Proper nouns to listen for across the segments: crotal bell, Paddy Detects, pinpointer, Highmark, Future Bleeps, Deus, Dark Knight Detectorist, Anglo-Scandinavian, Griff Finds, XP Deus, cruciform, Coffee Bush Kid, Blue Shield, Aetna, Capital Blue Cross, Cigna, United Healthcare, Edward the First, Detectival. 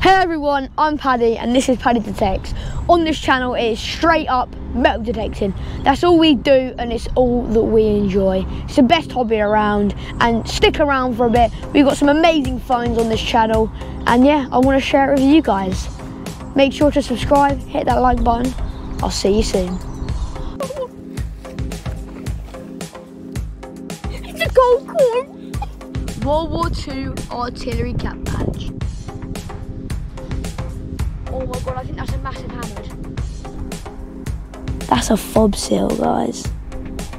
Hey everyone, I'm Paddy and this is Paddy Detects. On this channel it is straight up metal detecting. That's all we do and it's all that we enjoy. It's the best hobby around, and stick around for a bit. We've got some amazing finds on this channel and yeah, I want to share it with you guys. Make sure to subscribe, hit that like button. I'll see you soon. It's a gold corn! World War II artillery cap patch. Oh my god, I think that's a massive hammered. That's a fob seal, guys.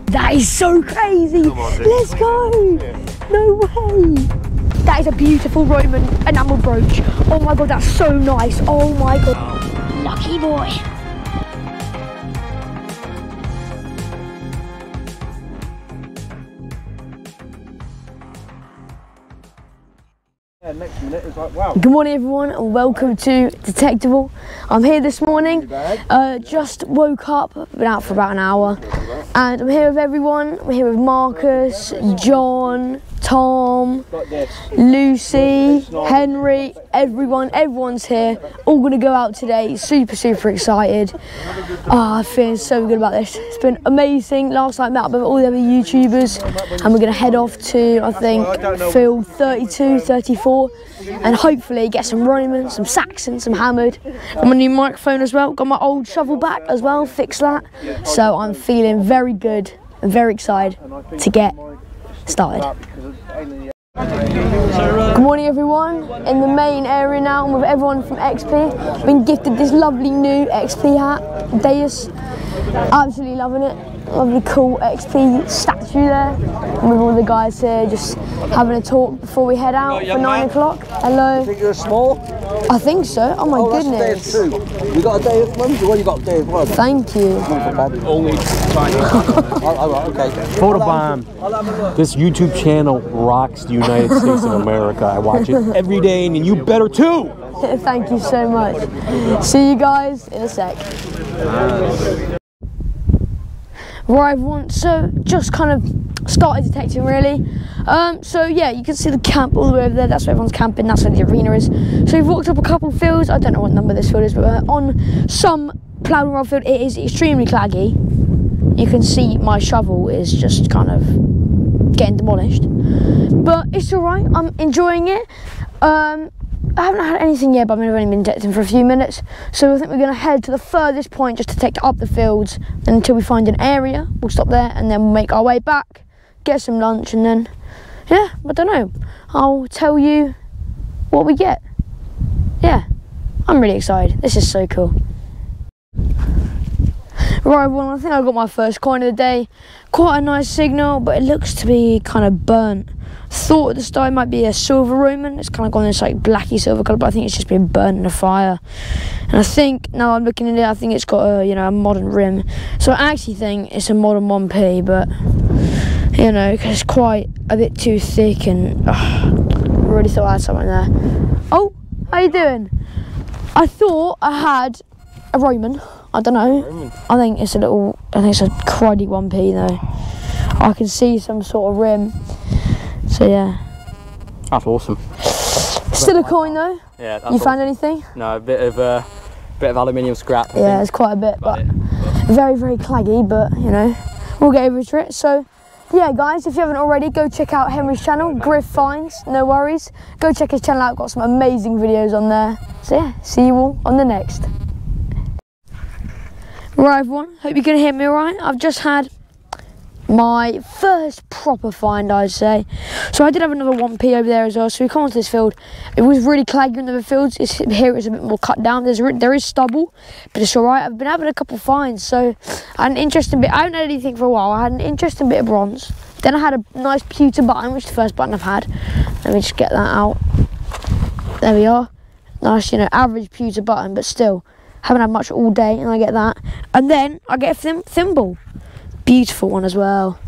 That is so crazy! Let's go! Yeah. No way! That is a beautiful Roman enamel brooch. Oh my god, that's so nice. Oh my god. Lucky boy. Next minute is like, wow. Good morning everyone and welcome to Detectival. I'm here this morning, just woke up, been out for about an hour, and I'm here with everyone. We're here with Marcus, John, Tom, Lucy, Henry, everyone's here, all gonna go out today. Super excited. I'm feeling so good about this. It's been amazing. Last night met up with all the other YouTubers and we're gonna head off to, I think, field 32, 34 and hopefully get some Roman, some Saxon, some hammered. Got my new microphone as well, got my old shovel back as well, fixed that. So I'm feeling very good and very excited to get started. Good morning everyone, in the main area now. I'm with everyone from XP. I've been gifted this lovely new XP hat, Deus. Absolutely loving it. Lovely cool XP statue there. I'm with all the guys here just having a talk before we head out for 9 o'clock. Hello. You think you're small? I think so. Oh my goodness. You got a day of one? Well, you got a day of one. Thank you. Only Photobomb. This YouTube channel rocks the United States of America. I watch it every day and you better too. Thank you so much. See you guys in a sec. Right everyone, so just kind of started detecting really. So yeah, you can see the camp all the way over there. That's where everyone's camping, that's where the arena is. So we've walked up a couple fields. I don't know what number this field is, but we're on some ploughed and rolled field. It is extremely claggy. You can see my shovel is just kind of getting demolished, but it's all right. I'm enjoying it. I haven't had anything yet, but I've only been detecting for a few minutes, so I think we're going to head to the furthest point just to detect up the fields until we find an area. We'll stop there and then we'll make our way back, get some lunch, and then, yeah, I don't know. I'll tell you what we get. Yeah, I'm really excited. This is so cool. Right, well, I think I got my first coin of the day. Quite a nice signal, but it looks to be kind of burnt. Thought at the start it might be a silver Roman. It's kind of gone this like blacky silver colour, but I think it's just been burnt in a fire. And I think now I'm looking at it, I think it's got a, you know, a modern rim. So I actually think it's a modern 1p, but you know, because it's quite a bit too thick, and I really thought I had something there. Oh, how you doing? I thought I had a Roman. I don't know. Roman. I think it's a little. I think it's a cruddy 1p though. I can see some sort of rim. So yeah. That's awesome. Still a coin though? Yeah, that's awesome. You found anything? No, a bit of aluminium scrap. Yeah, it's quite a bit, but very claggy, but you know, we'll get over to it. So yeah guys, if you haven't already, go check out Henry's channel, Griff Finds, no worries. Go check his channel out, got some amazing videos on there. So yeah, see you all on the next. Right everyone, hope you can hear me alright. I've just had my first proper find, I'd say. So I did have another 1p over there as well. So we come onto this field. It was really claggy in the fields. Here it's a bit more cut down. There is stubble, but it's all right. I've been having a couple finds. So I had an interesting bit. I haven't had anything for a while. I had an interesting bit of bronze. Then I had a nice pewter button, which is the first button I've had. Let me just get that out. There we are. Nice, you know, average pewter button, but still haven't had much all day, and I get that. And then I get a thimble. Beautiful one as well,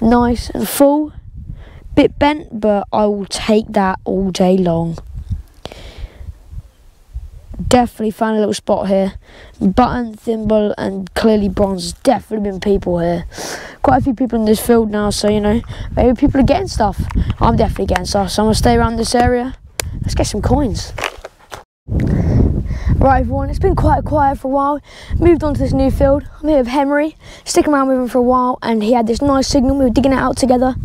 nice and full, bit bent, but I will take that all day long. Definitely found a little spot here, button, thimble, and clearly bronze. There's definitely been people here, quite a few people in this field now, so you know, maybe people are getting stuff. I'm definitely getting stuff, so I'm gonna stay around this area. Let's get some coins. Right everyone, it's been quite quiet for a while, moved on to this new field. I'm here with Henry, sticking around with him for a while, and he had this nice signal, we were digging it out together.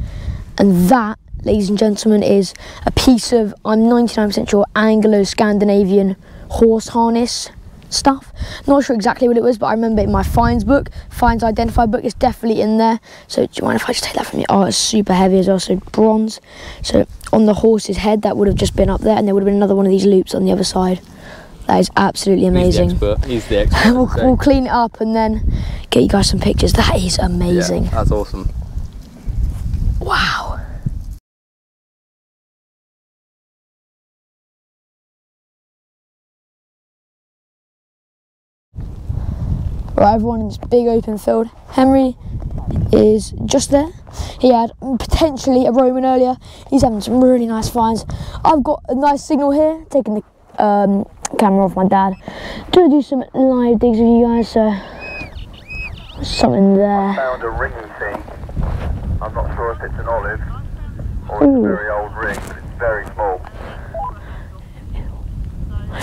And that, ladies and gentlemen, is a piece of, I'm 99% sure, Anglo-Scandinavian horse harness stuff. Not sure exactly what it was, but I remember it in my Finds book, Finds Identified book, it's definitely in there. So do you mind if I just take that from you? Oh, it's super heavy as well, so bronze. So on the horse's head, that would have just been up there, and there would have been another one of these loops on the other side. That is absolutely amazing. He's the expert. He's the expert. we'll clean it up and then get you guys some pictures. That is amazing. Yeah, that's awesome. Wow. Right, everyone in this big open field. Henry is just there. He had potentially a Roman earlier. He's having some really nice finds. I've got a nice signal here, taking the camera off my dad. Gonna do some live digs with you guys, so something there. I found a ring thing. I'm not sure if it's an olive or it's a very old ring, but it's very small.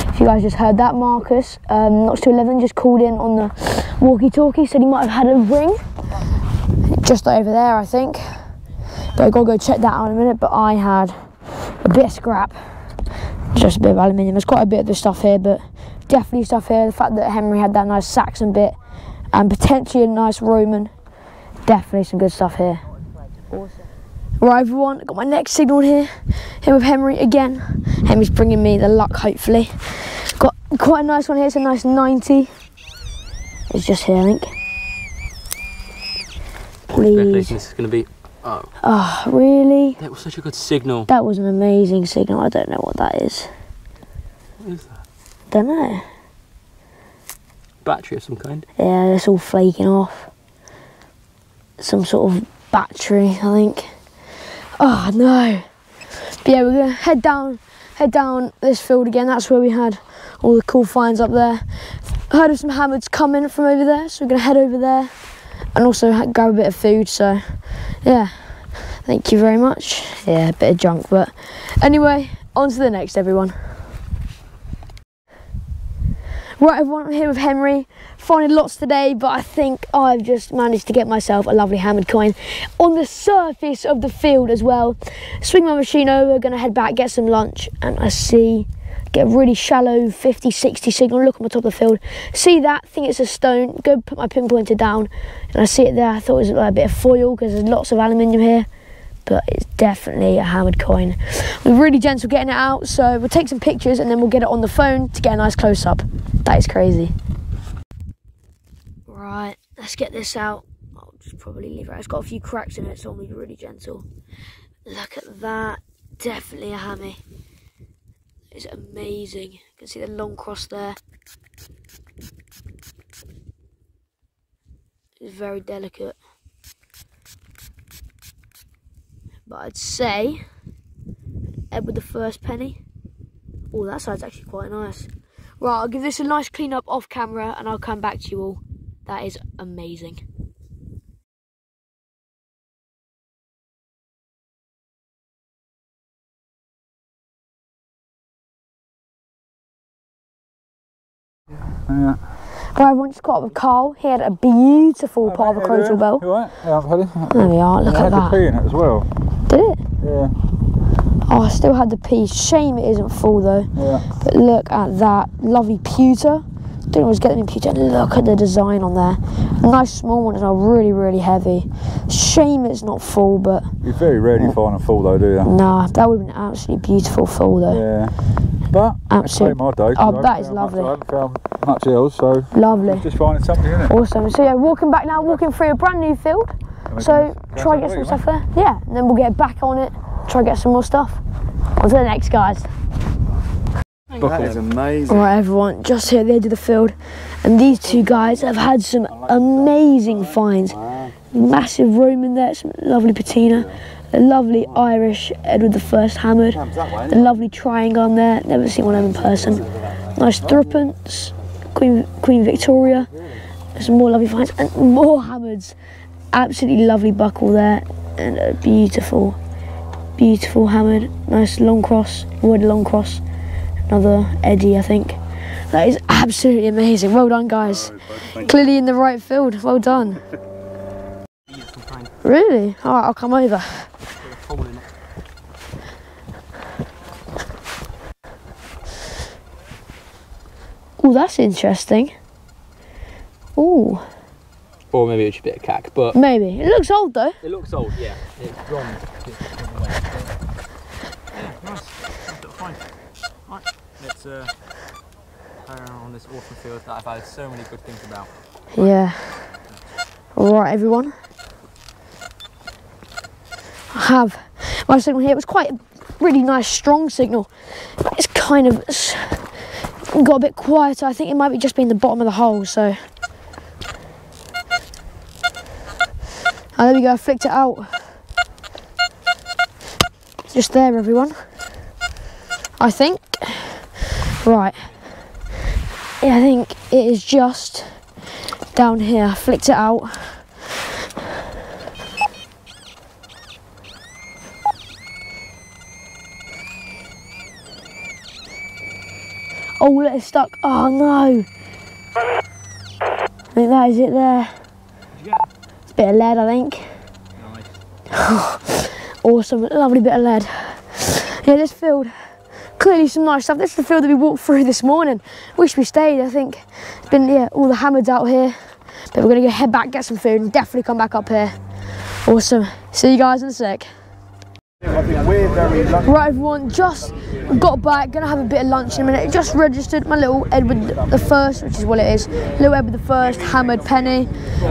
If you guys just heard that, Marcus, Notch 211 just called in on the walkie-talkie, said he might have had a ring. Just over there, I think. But I've got to go check that out in a minute, but I had a bit of scrap. Just a bit of aluminium. There's quite a bit of this stuff here, but definitely stuff here. The fact that Henry had that nice Saxon bit and potentially a nice Roman, definitely some good stuff here. Awesome. Right, everyone, got my next signal here. Here with Henry again. Henry's bringing me the luck, hopefully. Got quite a nice one here. It's a nice 90. It's just here, I think. Please. This is going to be. Oh, really? That was such a good signal. That was an amazing signal. I don't know what that is. What is that? Don't know. Battery of some kind? Yeah, it's all flaking off. Some sort of battery, I think. Oh, no. But yeah, we're going to head down this field again. That's where we had all the cool finds up there. I heard of some hammers coming from over there, so we're going to head over there. And also grab a bit of food, so yeah, thank you very much. Yeah, a bit of junk, but anyway, on to the next, everyone. Right, everyone, I'm here with Henry. Finding lots today, but I think I've just managed to get myself a lovely hammered coin on the surface of the field as well. Swing my machine over, gonna head back, get some lunch, and I see, get a really shallow 50, 60 signal, look on the top of the field, see that, think it's a stone, go put my pinpointer down, and I see it there. I thought it was like a bit of foil because there's lots of aluminium here, but it's definitely a hammered coin. We're really gentle getting it out, so we'll take some pictures and then we'll get it on the phone to get a nice close-up. That is crazy. Right, let's get this out. I'll just probably leave it. It's got a few cracks in it, so I'll be really gentle. Look at that, definitely a hammy. It's amazing. You can see the long cross there. It's very delicate. But I'd say Edward the First penny. Oh, that side's actually quite nice. Right, I'll give this a nice clean up off camera and I'll come back to you all. That is amazing. Yeah. Right, everyone, just caught up with Carl. He had a beautiful part of a crotal bell. You right? Yeah, I've had it. There we are, look at that. It had the pea in it as well. Did it? Yeah. Oh, I still had the pea. Shame it isn't full though. Yeah. But look at that lovely pewter. Didn't always get them in pewter. Look at the design on there. A nice small one as well, really, really heavy. Shame it's not full, but. You very rarely find a full though, do you? Nah, that would have been absolutely beautiful full though. Yeah. But absolutely. My day, oh, that is lovely. I haven't found much else, so lovely. Just finding something in it. Awesome. So yeah, walking back now, walking through a brand new field. So try and get some stuff there. Yeah, and then we'll get back on it. Try and get some more stuff. On to the next, guys. That is amazing. Right, everyone, just here at the edge of the field, and these two guys have had some amazing finds. Massive Roman there, some lovely patina. The lovely Irish Edward the First hammered, the lovely triangle on there, never seen one in person. Nice threepence, Queen Victoria, some more lovely finds and more hammers. Absolutely lovely buckle there and a beautiful, beautiful hammered, nice long cross, wide long cross. another Eddie, I think. That is absolutely amazing. Well done, guys. Clearly in the right field. Well done. Really? All right, I'll come over. Oh, that's interesting. Oh. Or maybe it's a bit of cack, but... Maybe. It looks old, though. It looks old, yeah. It's gone. Yeah, nice. Fine. Right, let's carry on this awesome field that I've had so many good things about. Yeah. Alright, everyone. I have my signal here. It was quite a really nice, strong signal. It's kind of... It's got a bit quieter. I think it might be just being the bottom of the hole, so... And there we go, I flicked it out. It's just there, everyone. I think. Right. Yeah, I think it is just down here. I flicked it out. Oh, look, it's stuck. Oh, no. I think that is it there. Bit of lead, I think. Nice. Awesome, lovely bit of lead. Yeah, this field, clearly some nice stuff. This is the field that we walked through this morning. Wish we stayed, I think. It's been, yeah, all the hammers out here. But we're gonna go head back, get some food, and definitely come back up here. Awesome. See you guys in a sec. Right, everyone, just got back, gonna have a bit of lunch in a minute. Just registered my little Edward the First, which is what it is. Little Edward the First, hammered penny.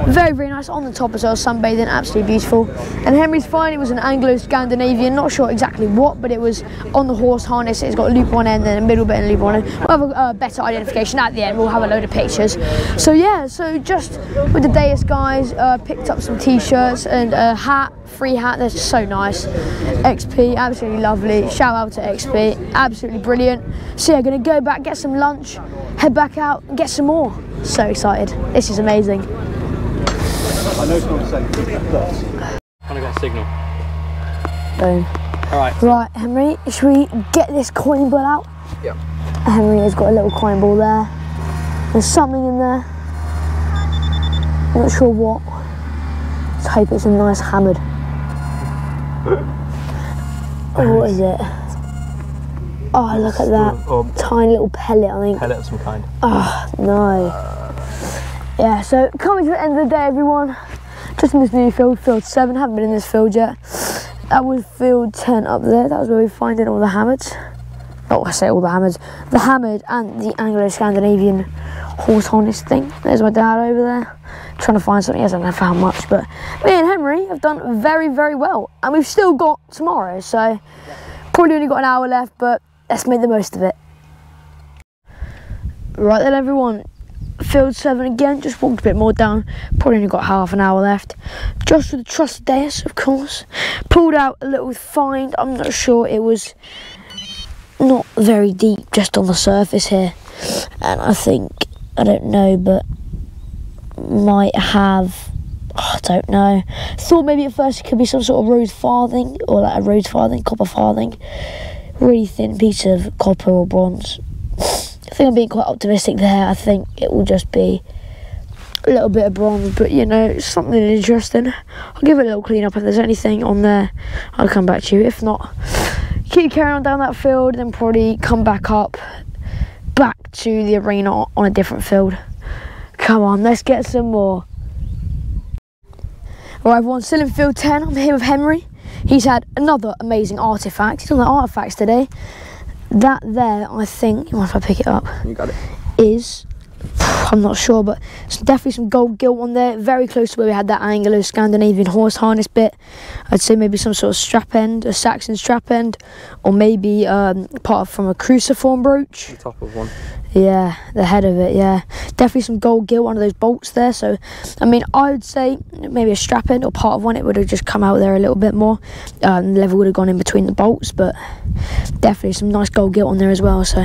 Very, very nice on the top as well, sunbathing, absolutely beautiful. And Henry's fine, it was an Anglo-Scandinavian, not sure exactly what, but it was on the horse harness. It's got a loop one end, then a middle bit and a loop one end. We'll have a better identification at the end, we'll have a load of pictures. So yeah, so just with the Deus guys, picked up some t-shirts and a hat, free hat, they're so nice. XP, absolutely lovely. Shout out to XP, absolutely brilliant. So yeah, gonna go back, get some lunch, head back out, and get some more. So excited! This is amazing. I know it's not safe, but I got a signal. Boom. All right. Right, Henry, should we get this coin ball out? Yeah. Henry has got a little coin ball there. There's something in there. I'm not sure what. Let's hope it's a nice hammered. Oh, what is it? Oh, look at that. Tiny little pellet, I think. Pellet of some kind. Oh, no. Yeah, so coming to the end of the day, everyone. Just in this new field, field 7. Haven't been in this field yet. That was field 10 up there. That was where we find in all the hammers. Oh, I say all the hammers. The hammered and the Anglo-Scandinavian horse harness thing. There's my dad over there. Trying to find something else, I don't know how much, but me and Henry have done very, very well, and we've still got tomorrow, so probably only got an hour left, but let's make the most of it. Right then, everyone, field 7 again, just walked a bit more down, probably only got half an hour left, just with the trusted Deus, of course. Pulled out a little find, I'm not sure, it was not very deep, just on the surface here, and I think, I don't know, but might have, oh, I don't know, thought maybe at first it could be some sort of rose farthing, or like a rose farthing, copper farthing, really thin piece of copper or bronze. I think I'm being quite optimistic there. I think it will just be a little bit of bronze, but you know, something interesting. I'll give it a little clean up. If there's anything on there, I'll come back to you. If not, keep carrying on down that field, then probably come back up, back to the arena on a different field. Come on, let's get some more. Alright, everyone, still in field 10. I'm here with Henry. He's had another amazing artifact. He's done the artifacts today. That there, I think, you mind if I pick it up? You got it. Is, I'm not sure, but it's definitely some gold gilt on there. Very close to where we had that Anglo-Scandinavian horse harness bit. I'd say maybe some sort of strap end, a Saxon strap end, or maybe part from a cruciform brooch. The top of one. Yeah, the head of it, yeah. Definitely some gold gilt under those bolts there. So, I mean, I would say maybe a strap end or part of one. It would have just come out there a little bit more. The level would have gone in between the bolts, but definitely some nice gold gilt on there as well. So,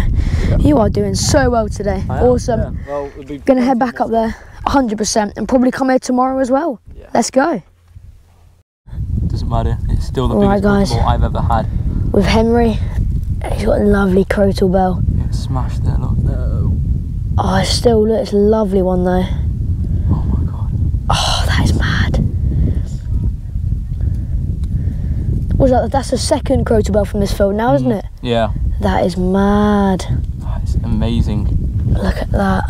yeah. You are doing so well today. Awesome. Yeah. Well, it'd be gonna head back up there, 100%, and probably come here tomorrow as well. Yeah. Let's go. Doesn't matter. It's still the biggest ball I've ever had. With Henry, he's got a lovely crotal bell. Yeah. smashed there, look. No. Oh, it still looks a lovely one though. Oh my god. Oh, that is mad. What's that? That's the second crotalbell from this film now, isn't it? Yeah. That is mad. That is amazing. Look at that.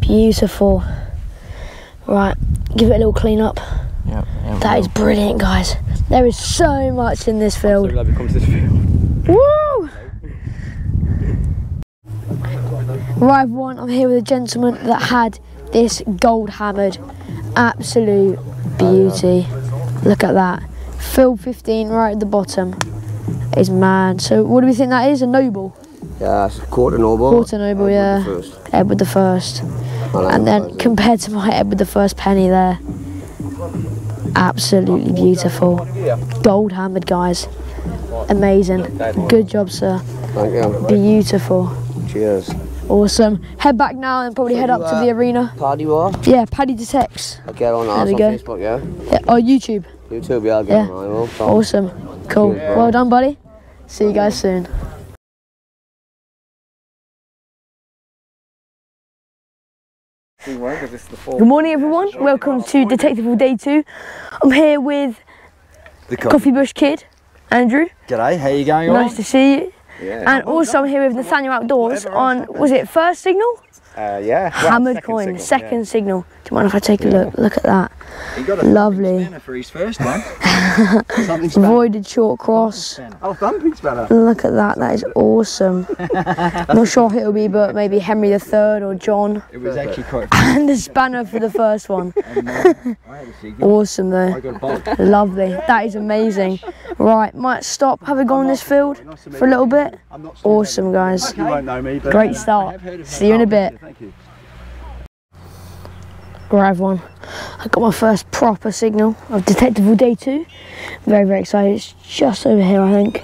Beautiful. Right, give it a little clean up. Yep, that is brilliant, guys. There is so much in this field. I'm so glad we come to this field. Woo! Right, everyone, I'm here with a gentleman that had this gold hammered. Absolute beauty. Look at that. Field 15 right at the bottom. It's mad. So what do we think that is? A noble? Yeah, it's a quarter noble. Quarter noble, yeah. Edward the First. And then compared to my Edward the First penny there. Absolutely beautiful. Gold hammered, guys. Amazing. Good job, sir. Thank you. Beautiful. Cheers. Awesome. Head back now and probably head up to the arena. Paddy what? Yeah, Paddy Detects. I get on ours on Facebook, yeah? Yeah. Or YouTube. YouTube, yeah, I'll get on ours. Awesome. Cool. Yeah. Well done, buddy. See you guys soon. Good morning, everyone. Welcome to Detectival Day 2. I'm here with the Coffee Bush Kid, Andrew. G'day, how you going? Nice to see you. Yeah. And also I'm here with Nathaniel Outdoors on, was it first signal? Yeah. Hammered second coin, signal, second signal. Do you mind if I take a look? Look at that. He got a lovely spinner for his first one. Voided short cross. Oh, thumping spanner. Look at that, that is awesome. Not sure who it'll be, but maybe Henry the Third or John. It was actually quite funny. And the spanner for the first one. Awesome though. I got lovely. That is amazing. Right, might stop, have a go on this field for a little bit. Awesome, guys. You won't know me, but great start. See you in a bit. Thank you. Right, everyone, I got my first proper signal of Detectival Day 2. Very, very excited. It's just over here, I think.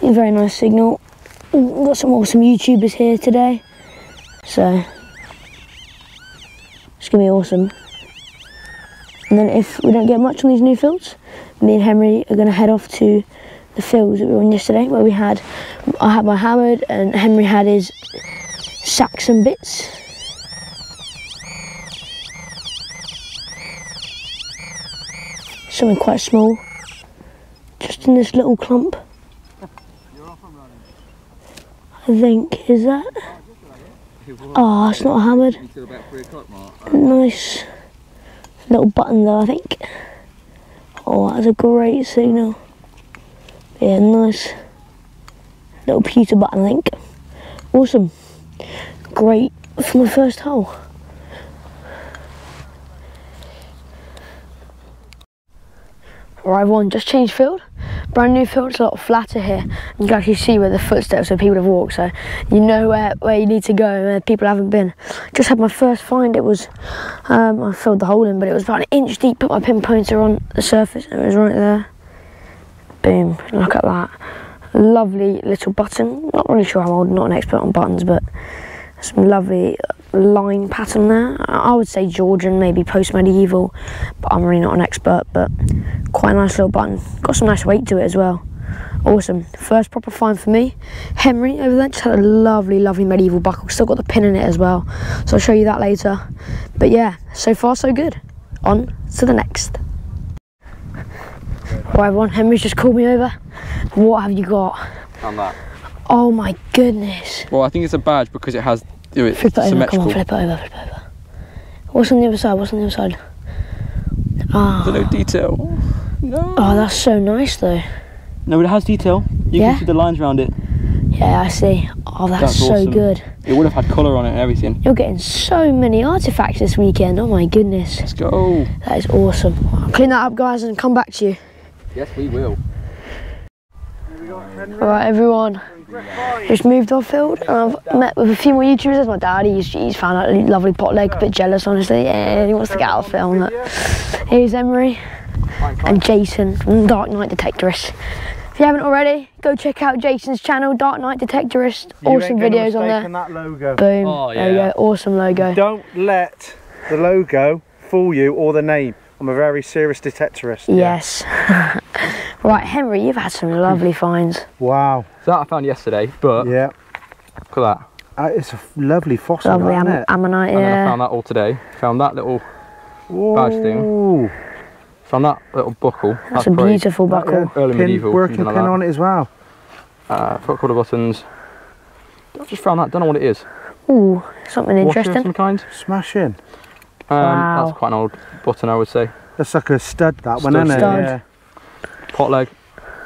Very nice signal. We've got some awesome YouTubers here today, so it's going to be awesome. And then if we don't get much on these new fields, me and Henry are going to head off to the fields that we were on yesterday, where we had, I had my hammered and Henry had his sacks and bits. Something quite small, just in this little clump. I think, is that? Oh, it's not hammered. Nice little button though, I think. Oh, that's a great signal. Yeah, nice little pewter button, I think. Awesome. Great for my first hole. Right, everyone, just changed field. Brand new field, it's a lot flatter here. You can actually see where the footsteps of people have walked, so you know where you need to go, where people haven't been. Just had my first find. It was, I filled the hole in, but it was about an inch deep. Put my pin pointer on the surface, and it was right there. Boom, look at that. Lovely little button. Not really sure how old, not an expert on buttons, but some lovely line pattern there. I would say Georgian, maybe post-medieval, but I'm really not an expert, but quite a nice little button. Got some nice weight to it as well. Awesome. First proper find for me. Henry over there just had a lovely, lovely medieval buckle. Still got the pin in it as well, so I'll show you that later. But yeah, so far so good. On to the next. Right, everyone, Henry's just called me over. What have you got? On that. Oh my goodness. Well, I think it's a badge because it has... It's flip it over, symmetrical. Come on, flip it over, flip it over. What's on the other side, what's on the other side? Ah. There's no detail. No. Oh, that's so nice though. No, but it has detail. You can see the lines around it. Yeah, I see. Oh, that's so awesome. Good. It would have had colour on it and everything. You're getting so many artefacts this weekend, oh my goodness. Let's go. That is awesome. I'll clean that up, guys, and come back to you. Yes, we will. Alright, everyone. Just moved off field and I've met with a few more YouTubers. My dad, he's found out a lovely pot leg, a bit jealous honestly, yeah, he wants to get out of film. Look. Here's Emery and Jason from Dark Knight Detectorist. If you haven't already, go check out Jason's channel, Dark Knight Detectorist. Awesome videos on there. That logo. Boom, oh, yeah. There you go, awesome logo. Don't let the logo fool you or the name. I'm a very serious detectorist. Yes. Right, Henry, you've had some lovely finds. Wow, So that I found yesterday, but yeah, look at that. It's a lovely fossil, isn't it? Ammonite, yeah. And then I found that all today. Found that little badge thing. Found that little buckle. That's a beautiful buckle. Early medieval. Working pin on it as well. Got quarter buttons. I've just found that. Don't know what it is. Ooh, something interesting. Of some kind. Smashing. Wow. That's quite an old button, I would say. That's like a stud, that one, isn't it? Yeah. Pot leg.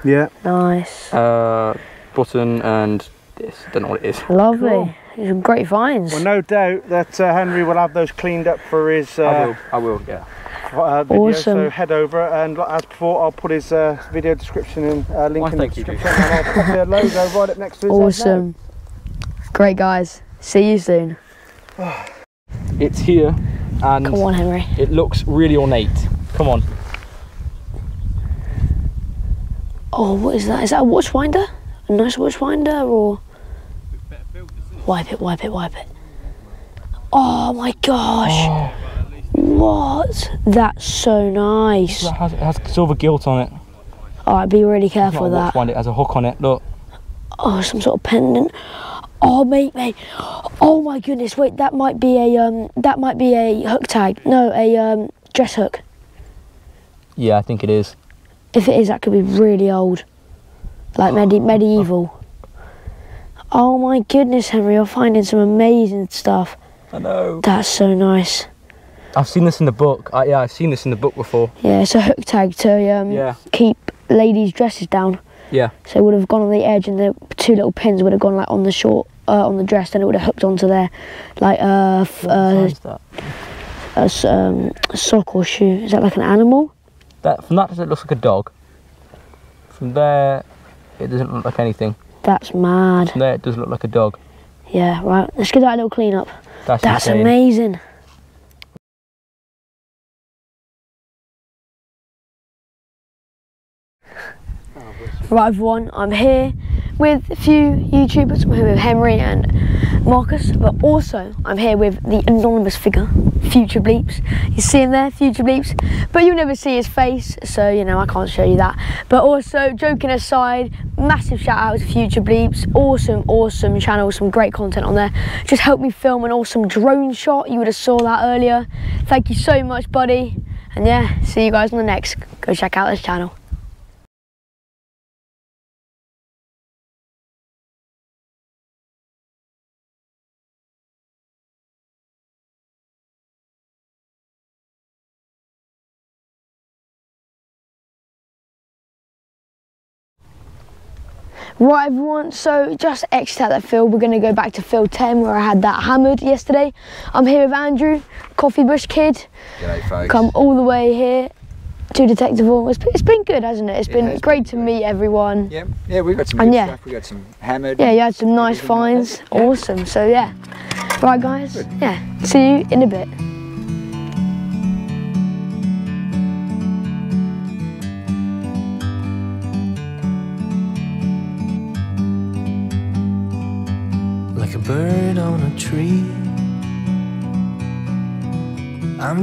Yeah. Nice. Button and this. Don't know what it is. Lovely. Cool. These are great finds. Well, no doubt that Henry will have those cleaned up for his. I will. Yeah. Video, awesome. So head over, and as before, I'll put his video description and link in the description, and I'll put the logo right up next to his. Awesome. Great, guys. See you soon. It's here, and come on, Henry. It looks really ornate. Come on. Oh, what is that? Is that a watch winder? A nice watch winder, or wipe it? Oh my gosh! Oh. What? That's so nice. It has silver gilt on it. Alright, be really careful with that. It has a hook on it. Look. Oh, some sort of pendant. Oh mate. Oh my goodness. Wait, that might be a hook tag. No, a dress hook. Yeah, I think it is. If it is, that could be really old, like medieval. Oh my goodness, Henry, you're finding some amazing stuff. I know. That's so nice. I've seen this in the book. Yeah, I've seen this in the book before. Yeah, it's a hook tag to keep ladies' dresses down. Yeah. So it would have gone on the edge, and the two little pins would have gone like on the short, on the dress, and it would have hooked onto their like sock or shoe. Is that like an animal? That from that, it looks like a dog. From there, it doesn't look like anything. That's mad. From there, it does look like a dog. Yeah. Right. Let's give that a little clean up. That's amazing. Right everyone, I'm here with a few YouTubers. I'm here with Henry and Marcus, but also I'm here with the anonymous figure, Future Bleeps. You see him there, Future Bleeps, but you'll never see his face, so you know I can't show you that. But also, joking aside, massive shout out to Future Bleeps. Awesome, awesome channel, some great content on there. Just helped me film an awesome drone shot. You would have saw that earlier. Thank you so much, buddy. And yeah, see you guys on the next. Go check out his channel. Right everyone, so just exit out that field. We're going to go back to field 10 where I had that hammered yesterday. I'm here with Andrew, Coffee Bush Kid. G'day folks. Come all the way here to Detectival. It's been good, hasn't it? It's been great to meet everyone. Yeah, we got some good stuff. We got some hammered. Yeah, you had some nice finds. Like awesome, so yeah. Right guys, see you in a bit. Bird on a tree, I'm